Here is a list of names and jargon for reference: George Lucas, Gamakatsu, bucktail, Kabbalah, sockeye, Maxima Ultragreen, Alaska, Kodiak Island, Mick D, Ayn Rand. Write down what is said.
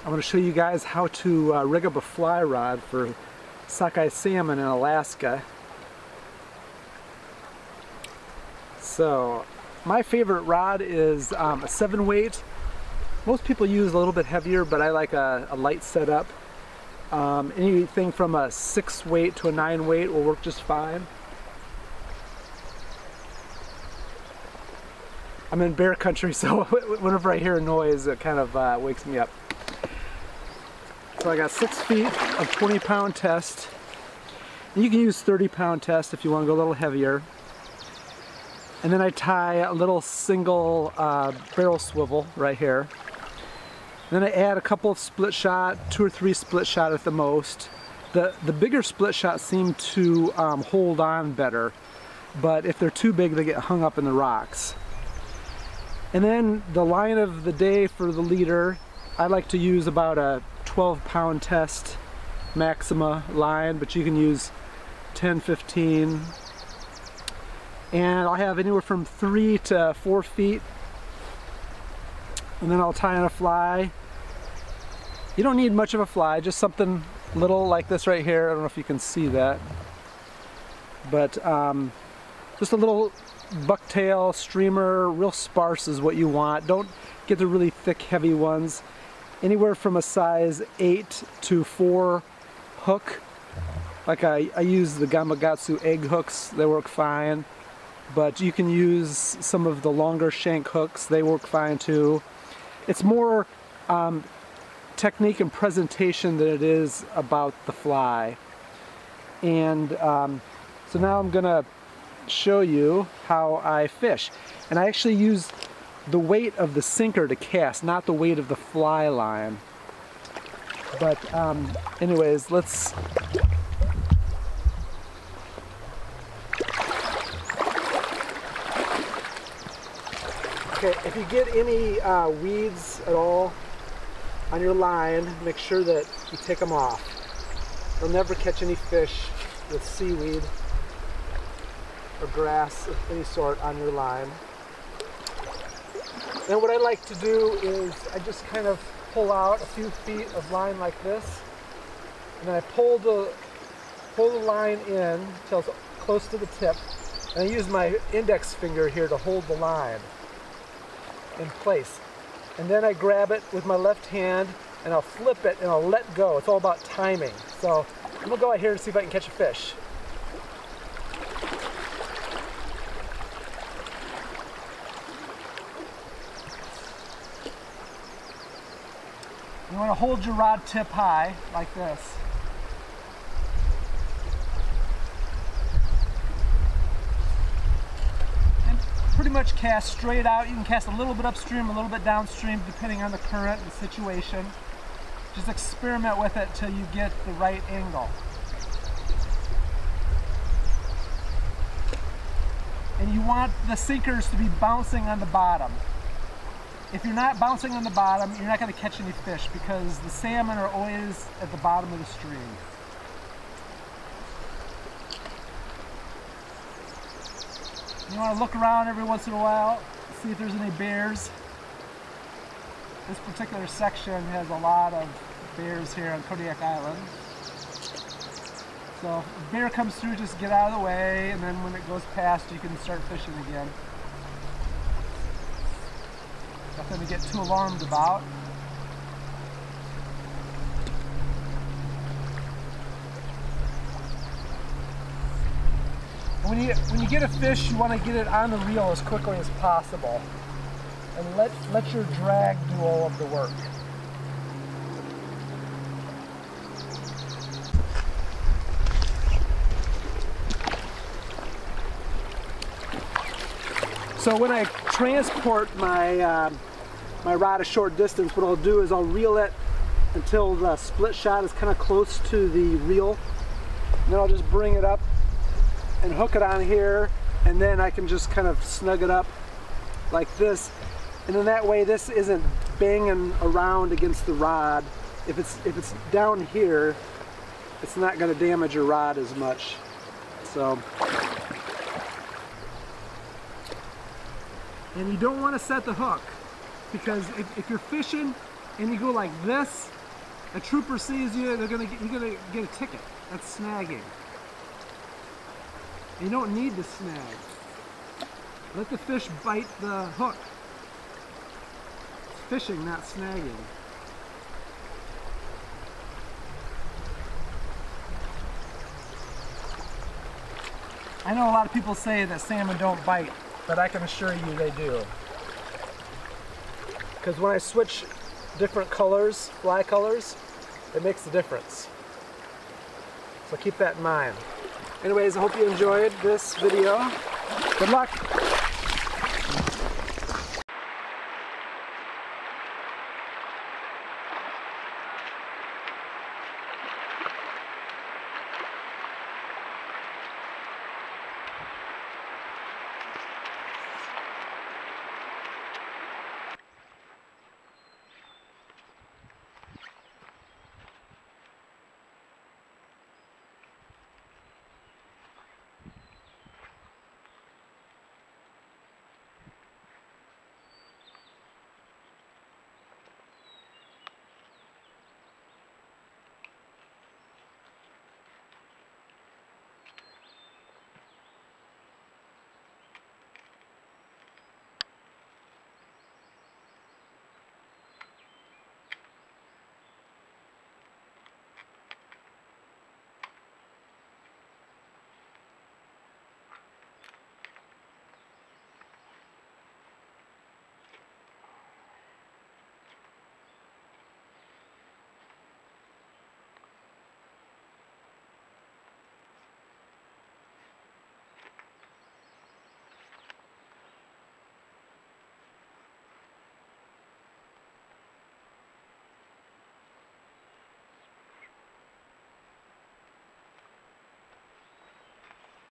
I'm going to show you guys how to rig up a fly rod for sockeye salmon in Alaska. So my favorite rod is a 7-weight. Most people use a little bit heavier, but I like a light setup. Anything from a 6-weight to a 9-weight will work just fine. I'm in bear country, so whenever I hear a noise, it kind of wakes me up. So I got 6 feet of 20-pound test. And you can use 30-pound test if you want to go a little heavier. And then I tie a little single barrel swivel right here. And then I add a couple of split shot, 2 or 3 split shot at the most. The bigger split shots seem to hold on better, but if they're too big, they get hung up in the rocks. And then the line of the day for the leader, I like to use about a 12-pound test Maxima line, but you can use 10, 15. And I'll have anywhere from 3 to 4 feet. And then I'll tie in a fly. You don't need much of a fly, just something little like this right here. I don't know if you can see that. But just a little bucktail, streamer, real sparse is what you want. Don't get the really thick, heavy ones. Anywhere from a size 8 to 4 hook. Like I use the Gamakatsu egg hooks, they work fine. But you can use some of the longer shank hooks, they work fine too. It's more technique and presentation than it is about the fly. And so now I'm gonna show you how I fish. And I actually use the weight of the sinker to cast, not the weight of the fly line. But anyways, let's... Okay, if you get any weeds at all on your line, make sure that you take them off. You'll never catch any fish with seaweed or grass of any sort on your line. Now what I like to do is I just kind of pull out a few feet of line like this, and I pull the line in till it's close to the tip, and I use my index finger here to hold the line in place. And then I grab it with my left hand and I'll flip it and I'll let go. It's all about timing. So I'm gonna go out here and see if I can catch a fish. You wanna hold your rod tip high like this. Pretty much cast straight out. You can cast a little bit upstream, a little bit downstream, depending on the current and the situation. Just experiment with it till you get the right angle. And you want the sinkers to be bouncing on the bottom. If you're not bouncing on the bottom, you're not going to catch any fish because the salmon are always at the bottom of the stream. You want to look around every once in a while, see if there's any bears. This particular section has a lot of bears here on Kodiak Island. So if a bear comes through, just get out of the way, and then when it goes past, you can start fishing again. Nothing to get too alarmed about. When you get a fish, you want to get it on the reel as quickly as possible. And let your drag do all of the work. So when I transport my rod a short distance, what I'll do is I'll reel it until the split shot is kind of close to the reel. And then I'll just bring it up and hook it on here, and then I can just kind of snug it up like this, and then that way this isn't banging around against the rod. If it's down here, it's not going to damage your rod as much. So, and you don't want to set the hook, because if you're fishing and you go like this, a trooper sees you, you're gonna get a ticket. That's snagging. You don't need to snag. Let the fish bite the hook. It's fishing, not snagging. I know a lot of people say that salmon don't bite, but I can assure you they do. Because when I switch different colors, fly colors, it makes a difference. So keep that in mind. Anyways, I hope you enjoyed this video. Good luck.